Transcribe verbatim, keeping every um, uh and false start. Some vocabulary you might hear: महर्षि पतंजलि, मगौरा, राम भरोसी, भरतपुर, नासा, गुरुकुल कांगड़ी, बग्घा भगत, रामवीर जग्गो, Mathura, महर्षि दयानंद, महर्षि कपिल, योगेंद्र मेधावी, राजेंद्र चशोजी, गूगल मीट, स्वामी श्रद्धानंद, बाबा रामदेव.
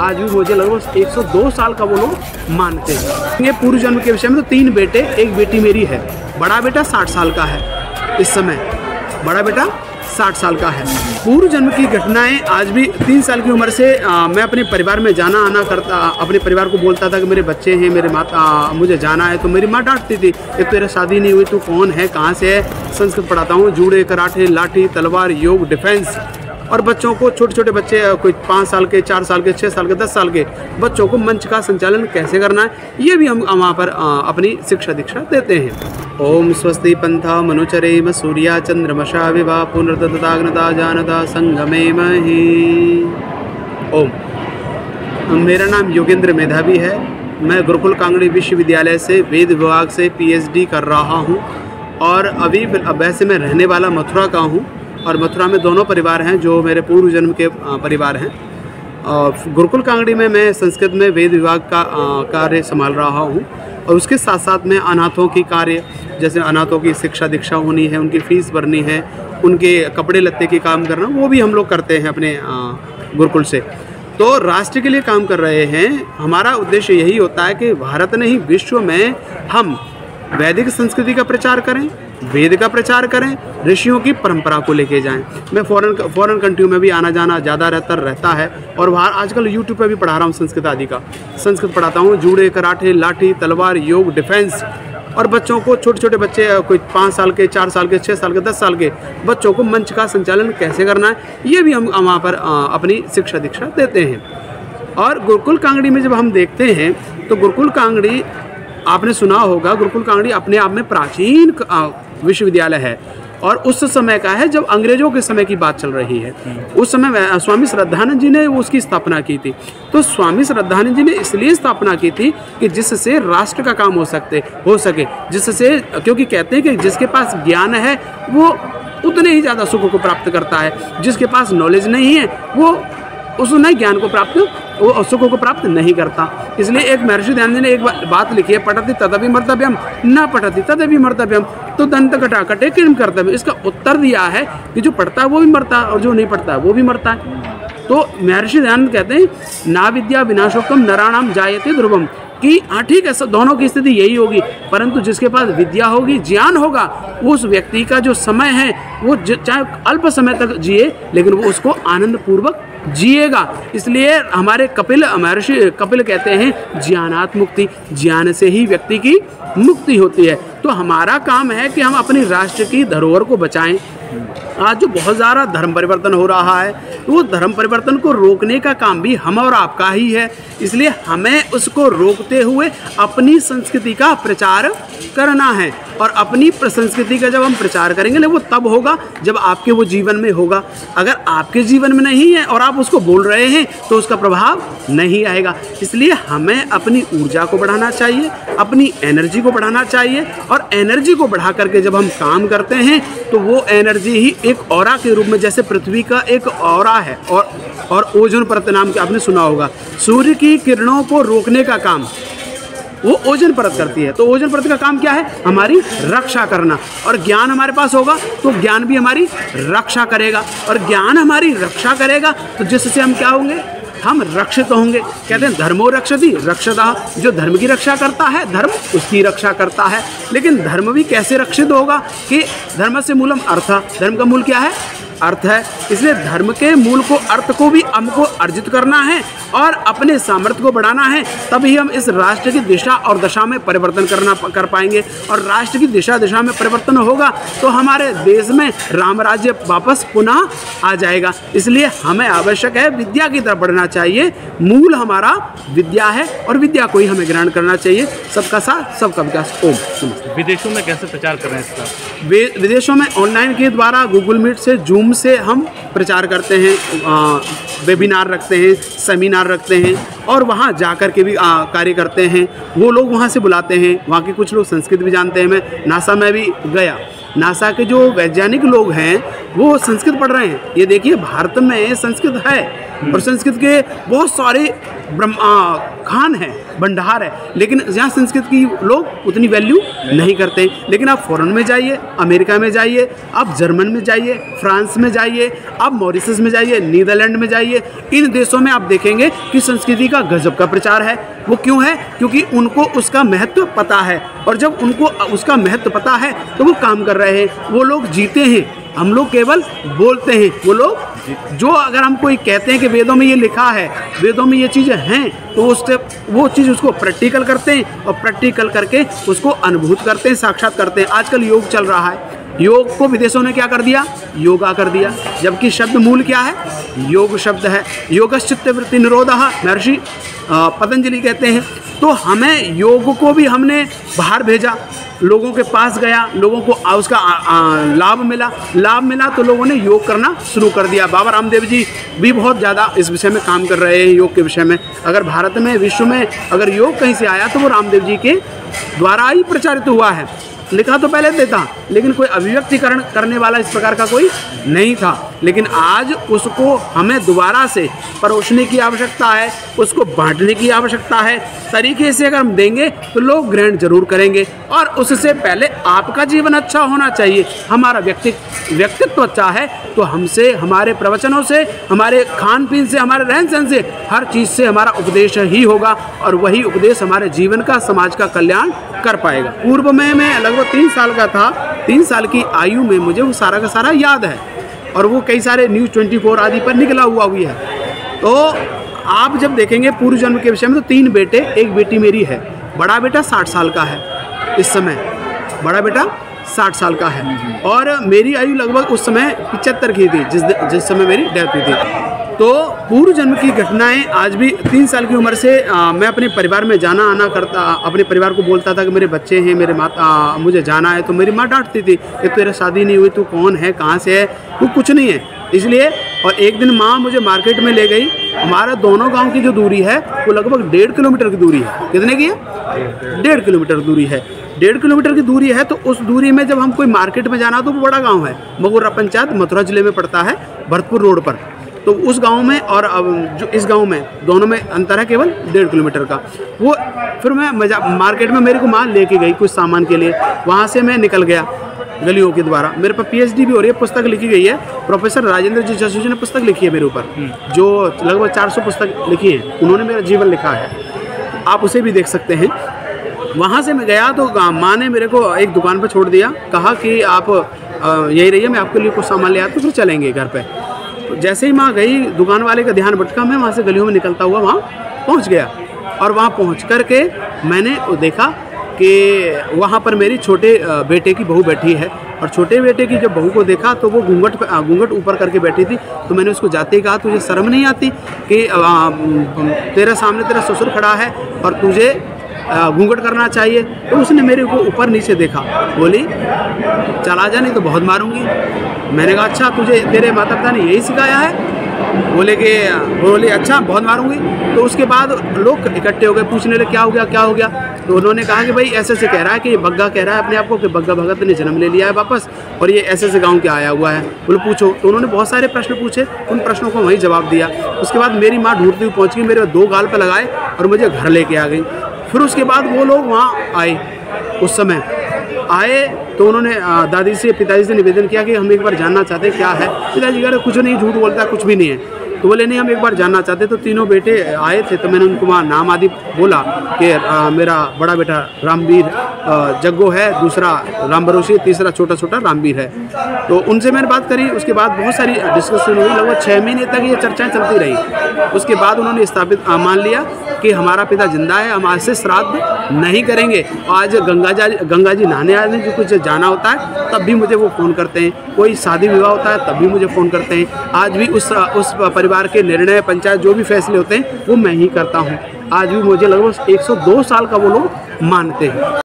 आज भी मुझे लगभग एक सौ दो साल का वो लोग मानते हैं। ये पूर्व जन्म के विषय में तो तीन बेटे एक बेटी मेरी है। बड़ा बेटा साठ साल का है, इस समय बड़ा बेटा साठ साल का है। पूर्व जन्म की घटनाएं आज भी तीन साल की उम्र से आ, मैं अपने परिवार में जाना आना करता, अपने परिवार को बोलता था कि मेरे बच्चे हैं, मेरे माता आ, मुझे जाना है, तो मेरी माँ डांटती थी कि तेरा शादी नहीं हुई, तू कौन है, कहाँ से है। संस्कृत पढ़ाता हूँ, जूड़े, कराठे, लाठी, तलवार, योग, डिफेंस, और बच्चों को, छोटे छोटे बच्चे, कोई पाँच साल के, चार साल के, छः साल के, दस साल के बच्चों को मंच का संचालन कैसे करना है, ये भी हम वहाँ पर अपनी शिक्षा दीक्षा देते हैं। ओम स्वस्ति पंथा मनुचरेम सूर्या चंद्रमशा विवा पुनर्दत्ताग्नता जानता संगमे मही। ओम। मेरा नाम योगेंद्र मेधावी है। मैं गुरुकुल कांगड़ी विश्वविद्यालय से वेद विभाग से पीएचडी कर रहा हूँ और अभी वैसे मैं रहने वाला मथुरा का हूँ और मथुरा में दोनों परिवार हैं जो मेरे पूर्व जन्म के परिवार हैं। और गुरुकुल कांगड़ी में मैं संस्कृत में वेद विभाग का कार्य संभाल रहा हूँ और उसके साथ साथ में अनाथों की कार्य, जैसे अनाथों की शिक्षा दीक्षा होनी है, उनकी फ़ीस भरनी है, उनके कपड़े लत्ते के काम करना, वो भी हम लोग करते हैं अपने गुरुकुल से। तो राष्ट्र के लिए काम कर रहे हैं। हमारा उद्देश्य यही होता है कि भारत नहीं विश्व में हम वैदिक संस्कृति का प्रचार करें, वेद का प्रचार करें, ऋषियों की परंपरा को लेके जाएं। मैं फॉरेन फॉरेन कंट्री में भी आना जाना ज़्यादा रहतर रहता है और वहाँ आजकल यूट्यूब पे भी पढ़ा रहा हूँ संस्कृत आदि का। संस्कृत पढ़ाता हूँ, जूड़े, कराठे, लाठी, तलवार, योग, डिफेंस, और बच्चों को, छोटे छोटे बच्चे, कोई पाँच साल के, चार साल के, छः साल के, दस साल के बच्चों को मंच का संचालन कैसे करना है, ये भी हम वहाँ पर अपनी शिक्षा दीक्षा देते हैं। और गुरुकुल कांगड़ी में जब हम देखते हैं तो गुरुकुल कांगड़ी, आपने सुना होगा, गुरुकुल कांगड़ी अपने आप में प्राचीन विश्वविद्यालय है और उस समय का है जब अंग्रेजों के समय की बात चल रही है। उस समय स्वामी श्रद्धानंद जी ने उसकी स्थापना की थी। तो स्वामी श्रद्धानंद जी ने इसलिए स्थापना की थी कि जिससे राष्ट्र का काम हो सकते हो सके, जिससे, क्योंकि कहते हैं कि जिसके पास ज्ञान है वो उतने ही ज़्यादा सुख को प्राप्त करता है, जिसके पास नॉलेज नहीं है वो उसने ज्ञान को प्राप्त, वो सुखों को प्राप्त नहीं करता। इसलिए एक महर्षि दयानंद ने एक बात लिखी है, पठति तदपि मर्तव्यम, ना पठति तदपि मर्तव्यम, तो दंत कटा कटे किम कर्तव्य। इसका उत्तर दिया है कि जो पढ़ता है वो भी मरता है और जो नहीं पढ़ता है वो भी मरता है। तो महर्षि दयानंद कहते हैं ना विद्या विनाशोक्तम नराणाम जायते ध्रुवम, कि हाँ ठीक है, सब दोनों की स्थिति यही होगी, परंतु जिसके पास विद्या होगी, ज्ञान होगा, उस व्यक्ति का जो समय है वो चाहे अल्प समय तक जिए लेकिन वो उसको आनंद पूर्वक जिएगा। इसलिए हमारे कपिल, महर्षि कपिल कहते हैं ज्ञानात् मुक्ति, ज्ञान से ही व्यक्ति की मुक्ति होती है। तो हमारा काम है कि हम अपनी राष्ट्र की धरोहर को बचाएं। आज जो बहुत ज़्यादा धर्म परिवर्तन हो रहा है, वो धर्म परिवर्तन को रोकने का काम भी हम और आपका ही है। इसलिए हमें उसको रोकते हुए अपनी संस्कृति का प्रचार करना है और अपनी संस्कृति का जब हम प्रचार करेंगे वो तब होगा जब आपके वो जीवन में होगा। अगर आपके जीवन में नहीं है और आप उसको बोल रहे हैं तो उसका प्रभाव नहीं आएगा। इसलिए हमें अपनी ऊर्जा को बढ़ाना चाहिए, अपनी एनर्जी को बढ़ाना चाहिए और एनर्जी को बढ़ा करके जब हम काम करते हैं तो वो एनर्जी ही एक ऑरा के रूप में, जैसे पृथ्वी का एक ऑरा है और और ओजोन परत नाम के आपने सुना होगा, सूर्य की किरणों को रोकने का काम वो ओजोन परत करती है। तो ओजोन परत का काम क्या है? हमारी रक्षा करना। और ज्ञान हमारे पास होगा तो ज्ञान भी हमारी रक्षा करेगा और ज्ञान हमारी रक्षा करेगा तो जिससे हम क्या होंगे, हम रक्षित होंगे। कहते हैं धर्मो रक्षति रक्षदाः, जो धर्म की रक्षा करता है धर्म उसकी रक्षा करता है। लेकिन धर्म भी कैसे रक्षित होगा कि धर्मस्य मूलम अर्थः, धर्म का मूल क्या है? अर्थ है। इसलिए धर्म के मूल को, अर्थ को भी हमको अर्जित करना है और अपने सामर्थ्य को बढ़ाना है, तभी हम इस राष्ट्र की दिशा और दशा में परिवर्तन करना कर पाएंगे। और राष्ट्र की दिशा दिशा में परिवर्तन होगा तो हमारे देश में राम राज्य वापस पुनः आ जाएगा। इसलिए हमें आवश्यक है विद्या की तरफ बढ़ना चाहिए। मूल हमारा विद्या है और विद्या को ही हमें ग्रहण करना चाहिए। सबका साथ, सबका विकास। ओम। विदेशों में कैसे प्रचार कर रहे हैं इसका? विदेशों में ऑनलाइन के द्वारा, गूगल मीट से, जूम से हम प्रचार करते हैं, वेबिनार रखते हैं, सेमिनार रखते हैं और वहाँ जा कर के भी कार्य करते हैं। वो लोग वहाँ से बुलाते हैं, वहाँ के कुछ लोग संस्कृत भी जानते हैं। मैं नासा में भी गया, नासा के जो वैज्ञानिक लोग हैं वो संस्कृत पढ़ रहे हैं। ये देखिए, भारत में संस्कृत है और संस्कृत के बहुत सारे ब्रह्मा खान हैं, भंडार है, लेकिन यहाँ संस्कृत की लोग उतनी वैल्यू नहीं करते। लेकिन आप फ़ॉरेन में जाइए, अमेरिका में जाइए, आप जर्मन में जाइए, फ्रांस में जाइए, आप मॉरिशस में जाइए, नीदरलैंड में जाइए, इन देशों में आप देखेंगे कि संस्कृति का गजब का प्रचार है। वो क्यों है? क्योंकि उनको उसका महत्व पता है, और जब उनको उसका महत्व पता है तो वो काम कर रहे हैं, वो लोग जीते हैं, हम लोग केवल बोलते हैं। वो लोग जो अगर हम कोई कहते हैं कि वेदों में ये लिखा है, वेदों में ये चीज़ें हैं, तो उससे वो चीज़ उसको प्रैक्टिकल करते हैं, और प्रैक्टिकल करके उसको अनुभूत करते हैं, साक्षात करते हैं। आजकल योग चल रहा है, योग को विदेशों ने क्या कर दिया? योगा कर दिया, जबकि शब्द मूल क्या है? योग शब्द है। योगश्चित्त वृत्ति निरोधः महर्षि पतंजलि कहते हैं। तो हमें योग को भी हमने बाहर भेजा, लोगों के पास गया, लोगों को उसका लाभ मिला, लाभ मिला तो लोगों ने योग करना शुरू कर दिया। बाबा रामदेव जी भी बहुत ज़्यादा इस विषय में काम कर रहे हैं, योग के विषय में। अगर भारत में, विश्व में अगर योग कहीं से आया तो वो रामदेव जी के द्वारा ही प्रचारित हुआ है। लिखा तो पहले देता, लेकिन कोई अभिव्यक्तिकरण करने वाला इस प्रकार का कोई नहीं था। लेकिन आज उसको हमें दोबारा से परोसने की आवश्यकता है, उसको बांटने की आवश्यकता है। तरीके से अगर हम देंगे तो लोग ग्रहण जरूर करेंगे। और उससे पहले आपका जीवन अच्छा होना चाहिए, हमारा व्यक्ति व्यक्तित्व अच्छा है, तो हमसे, हमारे प्रवचनों से, हमारे खान पीन से, हमारे रहन सहन से, हर चीज़ से हमारा उपदेश ही होगा, और वही उपदेश हमारे जीवन का, समाज का कल्याण कर पाएगा। पूर्व में मैं लगभग तीन साल का था, तीन साल की आयु में मुझे वो सारा का सारा याद है, और वो कई सारे न्यूज़ ट्वेंटी फोर आदि पर निकला हुआ हुई है। तो आप जब देखेंगे पूर्व जन्म के विषय में, तो तीन बेटे, एक बेटी मेरी है। बड़ा बेटा साठ साल का है, इस समय बड़ा बेटा साठ साल का है, और मेरी आयु लगभग उस समय पचहत्तर की थी, जिस जिस समय मेरी डेथ हुई थी। तो पूर्व जन्म की घटनाएं आज भी, तीन साल की उम्र से आ, मैं अपने परिवार में जाना आना करता, अपने परिवार को बोलता था कि मेरे बच्चे हैं, मेरे माता, मुझे जाना है, तो मेरी माँ डांटती थी कि तेरा शादी नहीं हुई, तू कौन है, कहाँ से है, तू कुछ नहीं है, इसलिए। और एक दिन माँ मुझे मार्केट में ले गई। हमारा दोनों गांव की जो दूरी है वो लगभग डेढ़ किलोमीटर की दूरी है। कितने की है? डेढ़ किलोमीटर दूरी है। डेढ़ किलोमीटर की दूरी है, तो उस दूरी में जब हम कोई मार्केट में जाना, तो वो बड़ा गांव है, मगौरा पंचायत, मथुरा जिले में पड़ता है, भरतपुर रोड पर। तो उस गांव में और अब जो इस गांव में, दोनों में अंतर है केवल डेढ़ किलोमीटर का। वो फिर मैं मजा मार्केट में, मेरे को माँ ले के गई कुछ सामान के लिए, वहाँ से मैं निकल गया गलियों के द्वारा। मेरे पर पीएचडी भी हो रही है, पुस्तक लिखी गई है, प्रोफेसर राजेंद्र चशोजी ने पुस्तक लिखी है मेरे ऊपर, जो लगभग चार सौ पुस्तक लिखी है उन्होंने, मेरा जीवन लिखा है, आप उसे भी देख सकते हैं। वहाँ से मैं गया तो माँ ने मेरे को एक दुकान पर छोड़ दिया, कहा कि आप यही रहिए, मैं आपके लिए कुछ सामान ले आता, फिर चलेंगे घर पर। जैसे ही माँ गई, दुकान वाले का ध्यान भटका, मैं वहाँ से गलियों में निकलता हुआ वहाँ पहुँच गया, और वहाँ पहुँच कर के मैंने देखा कि वहाँ पर मेरी छोटे बेटे की बहू बैठी है, और छोटे बेटे की जब बहू को देखा तो वो घूंघट घूंघट ऊपर करके बैठी थी। तो मैंने उसको जाते ही कहा, तुझे शर्म नहीं आती कि तेरे सामने तेरा ससुर खड़ा है और तुझे घूंघट करना चाहिए? तो उसने मेरे को ऊपर नीचे देखा, बोली चला जा नहीं तो बहुत मारूंगी। मैंने कहा अच्छा, तुझे तेरे माता पिता ने यही सिखाया है? बोले कि बोले अच्छा बहुत मारूंगी। तो उसके बाद लोग इकट्ठे हो गए, पूछने लगे क्या हो गया, क्या हो गया? तो उन्होंने कहा कि भाई ऐसे ऐसे कह रहा है, कि ये बग्घा कह रहा है अपने आप को कि बग्घा भगत ने जन्म ले लिया है वापस, और ये ऐसे ऐसे गाँव के आया हुआ है, बोले पूछो। तो उन्होंने बहुत सारे प्रश्न पूछे, उन प्रश्नों को वहीं जवाब दिया। उसके बाद मेरी माँ ढूंढती हुई पहुँच गई, मेरे दो गाल पर लगाए और मुझे घर लेके आ गई। फिर उसके बाद वो लोग वहाँ आए, उस समय आए तो उन्होंने दादी से, पिताजी से निवेदन किया कि हम एक बार जानना चाहते हैं क्या है। पिताजी कह रहे कुछ नहीं, झूठ बोलता है, कुछ भी नहीं है। तो बोले नहीं, हम एक बार जानना चाहते। तो तीनों बेटे आए थे, तो मैंने उनको वहाँ नाम आदि बोला कि आ, मेरा बड़ा बेटा रामवीर जग्गो है, दूसरा राम भरोसी, तीसरा छोटा छोटा रामवीर है। तो उनसे मैंने बात करी, उसके बाद बहुत सारी डिस्कशन हुई, लगभग छः महीने तक ये चर्चाएँ चलती रही। उसके बाद उन्होंने स्थापित मान लिया कि हमारा पिता जिंदा है, हम आज से श्राद्ध नहीं करेंगे। आज गंगा जी गंगा जी नहाने आने जो कुछ जाना होता है तब भी मुझे वो फ़ोन करते हैं, कोई शादी विवाह होता है तब भी मुझे फ़ोन करते हैं। आज भी उस उस परिवार के निर्णय, पंचायत, जो भी फैसले होते हैं वो मैं ही करता हूँ। आज भी मुझे लगभग एक सौ दो साल का वो लोग मानते हैं।